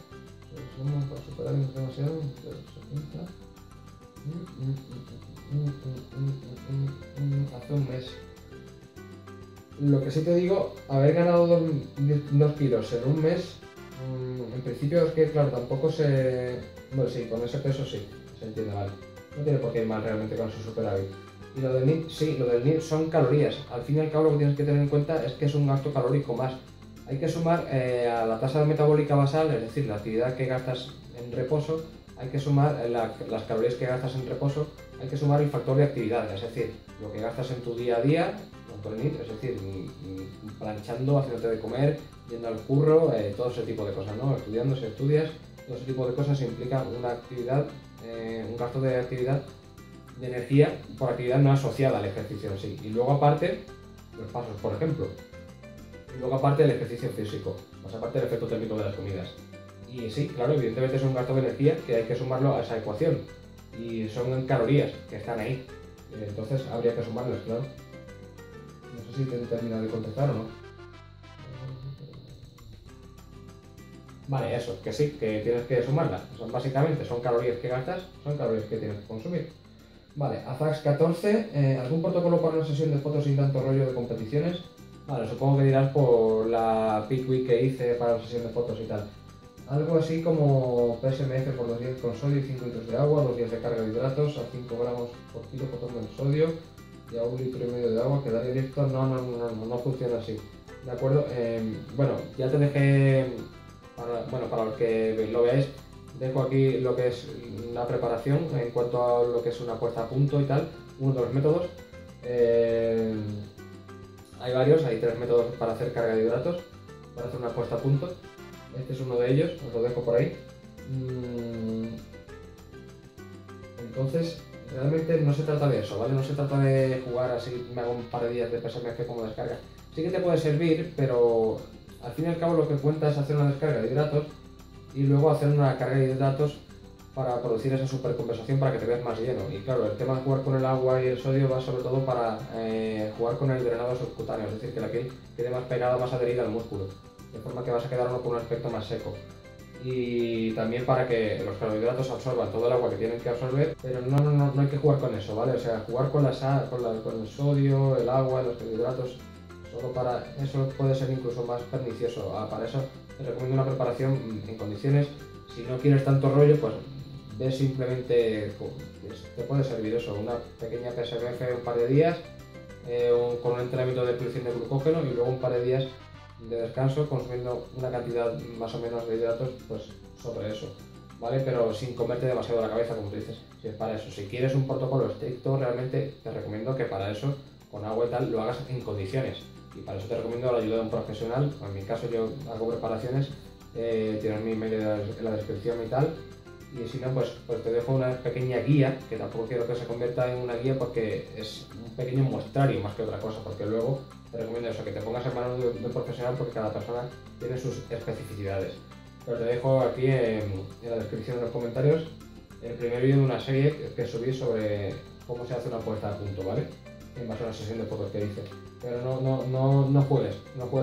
Somos para superar demasiado, 70. Hace un mes. Lo que sí te digo, haber ganado 2 kilos en un mes, en principio es que, claro, tampoco se... Bueno, sí, con ese peso sí, se entiende, vale. No tiene por qué ir mal realmente con su superávit. Y lo del NIT, sí, lo del NIT son calorías. Al fin y al cabo lo que tienes que tener en cuenta es que es un gasto calórico más. Hay que sumar a la tasa metabólica basal, es decir, la actividad que gastas en reposo, hay que sumar las calorías que gastas en reposo, hay que sumar el factor de actividad, es decir, lo que gastas en tu día a día, es decir, planchando, haciéndote de comer, yendo al curro, todo ese tipo de cosas, ¿no? Estudiando, si estudias, todo ese tipo de cosas implica una actividad, un gasto de actividad, de energía, por actividad no asociada al ejercicio en sí. Y luego aparte, los pasos, por ejemplo. Y luego aparte el ejercicio físico, más aparte el efecto térmico de las comidas. Y sí, claro, evidentemente es un gasto de energía que hay que sumarlo a esa ecuación. Y son calorías que están ahí. Entonces habría que sumarlas, claro. No sé si te he terminado de contestar o no. Vale, eso, que sí, que tienes que sumarlas. Son básicamente, son calorías que gastas, son calorías que tienes que consumir. Vale, Azax14, ¿algún protocolo para una sesión de fotos sin tanto rollo de competiciones? Vale, supongo que dirás por la Peak Week que hice para la sesión de fotos y tal. Algo así como PSMF por los 10 con sodio y 5 litros de agua, los 10 de carga de hidratos a 5 gramos por kilo por tono de sodio y a 1 litro y medio de agua, que da directo. No funciona así. ¿De acuerdo? Bueno, ya te dejé, para los que lo veáis, dejo aquí lo que es la preparación en cuanto a lo que es una puesta a punto y tal, uno de los métodos. Hay varios, hay 3 métodos para hacer carga de hidratos, para hacer una puesta a punto. Este es uno de ellos, os lo dejo por ahí. Entonces, realmente no se trata de eso, ¿vale? No se trata de jugar así, me hago un par de días de PSMF como descarga. Sí que te puede servir, pero al fin y al cabo lo que cuenta es hacer una descarga de hidratos y luego hacer una carga de hidratos para producir esa supercompensación para que te veas más lleno. Y claro, el tema de jugar con el agua y el sodio va sobre todo para jugar con el drenado subcutáneo, es decir, que la piel quede más pegada, más adherida al músculo, de forma que vas a quedarnos con un aspecto más seco. Y también para que los carbohidratos absorban todo el agua que tienen que absorber, pero no hay que jugar con eso, ¿vale? O sea, jugar con la sal, con el sodio, el agua, los carbohidratos, solo para eso puede ser incluso más pernicioso. Para eso te recomiendo una preparación en condiciones, si no quieres tanto rollo, pues ves simplemente, te puede servir eso, una pequeña PSMF un par de días, con un entrenamiento de producción de glucógeno y luego un par de días de descanso consumiendo una cantidad más o menos de hidratos, pues sobre eso, ¿vale? Pero sin comerte demasiado la cabeza, como tú dices, si es para eso. Si quieres un protocolo estricto, realmente te recomiendo que para eso, con agua y tal, lo hagas en condiciones. Y para eso te recomiendo la ayuda de un profesional. En mi caso yo hago preparaciones, tienes mi email en la descripción y tal. Y si no, pues te dejo una pequeña guía, que tampoco quiero que se convierta en una guía porque es un pequeño muestrario más que otra cosa, porque luego te recomiendo eso, que te pongas en manos de un profesional porque cada persona tiene sus especificidades. Pero te dejo aquí en la descripción, en los comentarios, el primer vídeo de una serie que subí sobre cómo se hace una puesta a punto, ¿vale? En base a una sesión de fotos que hice. Pero no juegues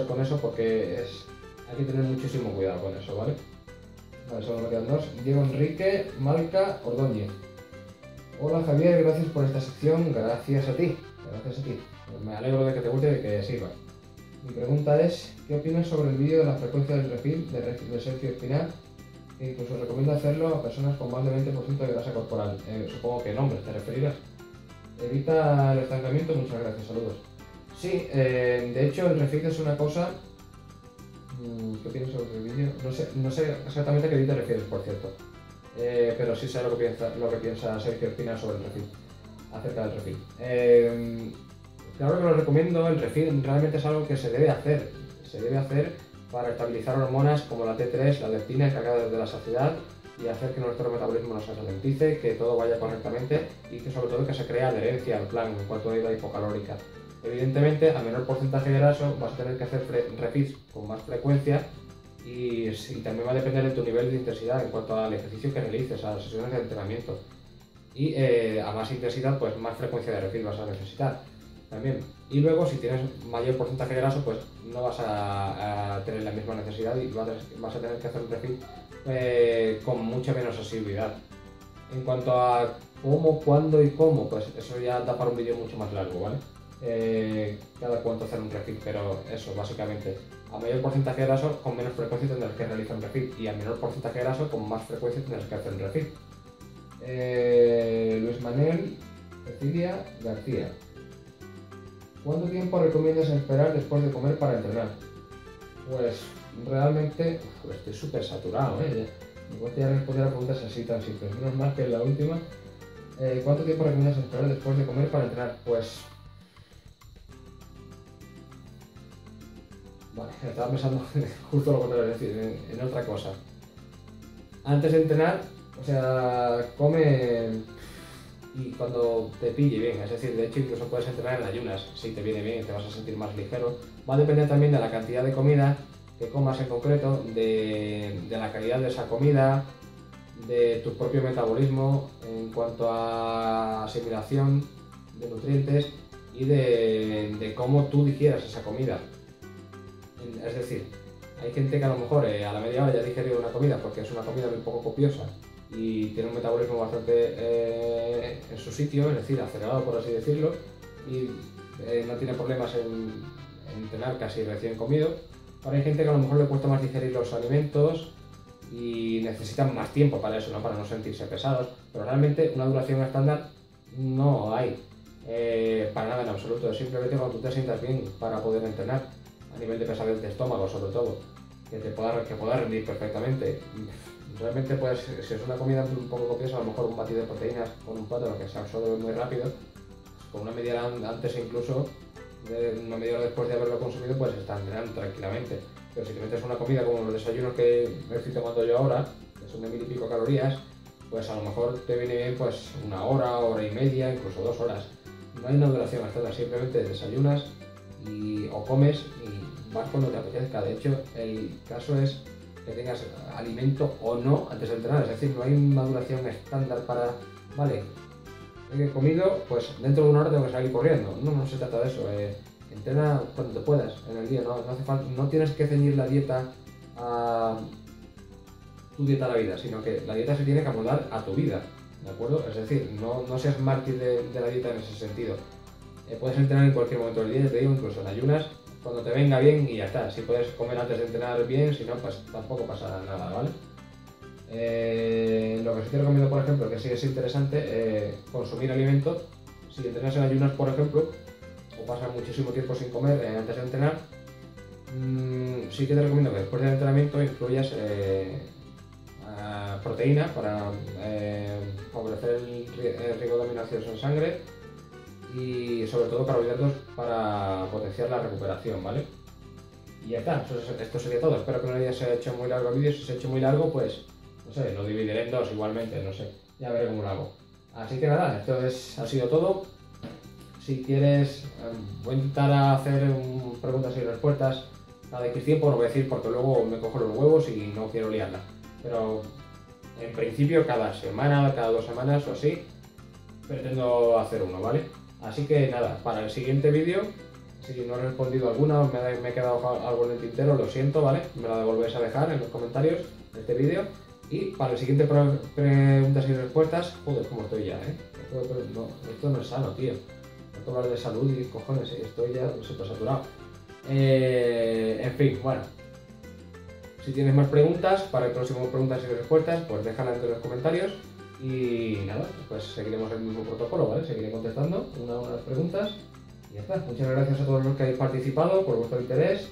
con eso porque hay que tener muchísimo cuidado con eso, ¿vale? Vale, solo me quedan 2. Diego Enrique Malca Ordóñez. Hola Javier, gracias por esta sección, gracias a ti. Pues me alegro de que te guste y de que sirva. Mi pregunta es, ¿qué opinas sobre el vídeo de la frecuencia del refil de Sergio Espinar Pues os recomiendo hacerlo a personas con más de 20% de grasa corporal. Supongo que en hombres te referirás. Evita el estancamiento. Muchas gracias, saludos. Sí, de hecho el refit es una cosa... ¿Qué piensas sobre el vídeo? No sé exactamente a qué vídeo te refieres, por cierto. Pero sí sé lo que piensa Sergio Espinar sobre el refit, acerca del refit. Claro que lo recomiendo, el refit realmente es algo que se debe hacer. Se debe hacer para estabilizar hormonas como la T3, la leptina encargada de la saciedad y hacer que nuestro metabolismo no se ralentice, que todo vaya correctamente y que sobre todo que se crea adherencia al plan en cuanto a dieta hipocalórica. Evidentemente, a menor porcentaje de graso vas a tener que hacer refits con más frecuencia y también va a depender de tu nivel de intensidad en cuanto al ejercicio que realices, a las sesiones de entrenamiento. Y a más intensidad, pues más frecuencia de refit vas a necesitar también. Y luego, si tienes mayor porcentaje de graso, pues no vas a tener la misma necesidad y vas a tener que hacer un refit con mucha menos asiduidad. En cuanto a cómo, cuándo y cómo, pues eso ya da para un vídeo mucho más largo, ¿vale? Cada cuánto hacer un refit, pero eso básicamente a mayor porcentaje de graso con menos frecuencia tendrás que realizar un refit y a menor porcentaje de graso con más frecuencia tendrás que hacer un refit. Luis Manel Cecidia García, ¿cuánto tiempo recomiendas esperar después de comer para entrenar? Pues realmente pues estoy súper saturado, me cuesta ya responder a preguntas así tan simples, menos mal que la última. ¿Cuánto tiempo recomiendas esperar después de comer para entrenar? Pues vale, estaba pensando justo lo contrario, es decir, en otra cosa. Antes de entrenar, o sea, come y cuando te pille bien, es decir, de hecho incluso puedes entrenar en ayunas, si te viene bien, te vas a sentir más ligero. Va a depender también de la cantidad de comida que comas en concreto, de la calidad de esa comida, de tu propio metabolismo en cuanto a asimilación de nutrientes y de cómo tú digieras esa comida. Es decir, hay gente que a lo mejor a la media hora ya digería una comida porque es una comida muy poco copiosa y tiene un metabolismo bastante en su sitio, es decir, acelerado por así decirlo, y no tiene problemas en entrenar casi recién comido. Pero hay gente que a lo mejor le cuesta más digerir los alimentos y necesitan más tiempo para eso, ¿no? Para no sentirse pesados, pero realmente una duración estándar no hay para nada en absoluto, simplemente cuando tú te sientas bien para poder entrenar. A nivel de pesadez de estómago, sobre todo, que pueda rendir perfectamente. Realmente, pues, si es una comida un poco copiosa, a lo mejor un batido de proteínas con un plátano que se absorbe muy rápido, con una media hora antes e incluso una media hora después de haberlo consumido, pues está entrenando tranquilamente. Pero si te metes una comida como los desayunos que estoy tomando yo ahora, que son de 1000 y pico calorías, pues a lo mejor te viene bien pues una hora, hora y media, incluso 2 horas. No hay una duración bastante, simplemente desayunas o comes y vas cuando te apetezca. De hecho, el caso es que tengas alimento o no antes de entrenar, es decir, no hay una duración estándar para, vale, he comido, pues dentro de una hora tengo que salir corriendo. No se trata de eso. Entrena cuando te puedas en el día, no hace falta, no tienes que ceñir la dieta a tu dieta a la vida, sino que la dieta se tiene que acomodar a tu vida, ¿de acuerdo? Es decir, no seas mártir de la dieta en ese sentido. Puedes entrenar en cualquier momento del día, te digo, incluso en ayunas, cuando te venga bien y ya está. Si puedes comer antes de entrenar bien, si no, pues tampoco pasa nada, ¿vale? Lo que sí te recomiendo, por ejemplo, que sí es interesante, consumir alimentos. Si entrenas en ayunas, por ejemplo, o pasas muchísimo tiempo sin comer antes de entrenar, sí que te recomiendo que después del entrenamiento incluyas proteína para favorecer el riego de aminoácidos en sangre, y sobre todo carbohidratos para potenciar la recuperación, ¿vale? Y ya está, esto sería todo. Espero que no haya hecho muy largo el vídeo. Si se ha hecho muy largo, pues, no sé, lo dividiré en dos igualmente, no sé, ya veré cómo lo hago. Así que nada, esto ha sido todo. Si quieres, voy a intentar hacer preguntas y respuestas cada X tiempo, no voy a decir porque luego me cojo los huevos y no quiero liarla. Pero, en principio, cada semana, cada 2 semanas o así, pretendo hacer uno, ¿vale? Así que nada, para el siguiente vídeo, si no he respondido alguna o me he quedado algo en el tintero, lo siento, ¿vale? Me la volvéis a dejar en los comentarios de este vídeo. Y para el siguiente preguntas y respuestas, joder, como estoy ya, esto no es sano, tío. No tengo hablar de salud y cojones, estoy ya súper saturado. En fin, bueno. Si tienes más preguntas para el próximo Preguntas y Respuestas, pues déjala entre los comentarios. Y nada, pues seguiremos el mismo protocolo, ¿vale? Seguiré contestando una a una las preguntas. Y ya está. Muchas gracias a todos los que habéis participado por vuestro interés.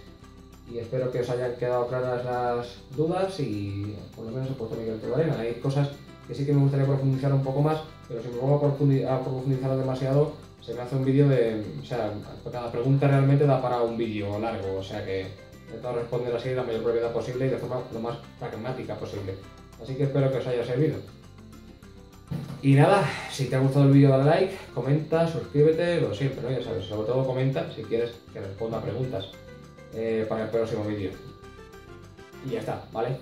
Y espero que os hayan quedado claras las dudas y por lo menos he puesto mi granito de arena. Hay cosas que sí que me gustaría profundizar un poco más, pero si me pongo a profundizar demasiado, se me hace un vídeo de... O sea, cada pregunta realmente da para un vídeo largo, o sea que he intentado responder así de la mayor brevedad posible y de forma lo más pragmática posible. Así que espero que os haya servido. Y nada, si te ha gustado el vídeo dale like, comenta, suscríbete, lo siempre, ¿no? Ya sabes, sobre todo comenta si quieres que responda preguntas para el próximo vídeo. Y ya está, ¿vale?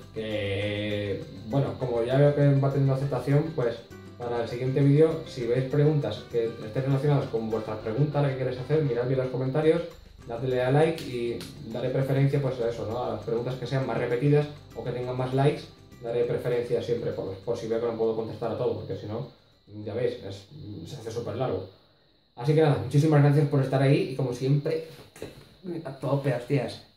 Bueno, como ya veo que va teniendo aceptación, pues para el siguiente vídeo, si veis preguntas que estén relacionadas con vuestras preguntas, la que queréis hacer, mirad bien los comentarios, dadle a like y daré preferencia pues a eso, ¿no? A las preguntas que sean más repetidas o que tengan más likes. Daré preferencia siempre por si veo que no puedo contestar a todo, porque si no, ya veis, se hace súper largo. Así que nada, muchísimas gracias por estar ahí y como siempre, a tope, hostias.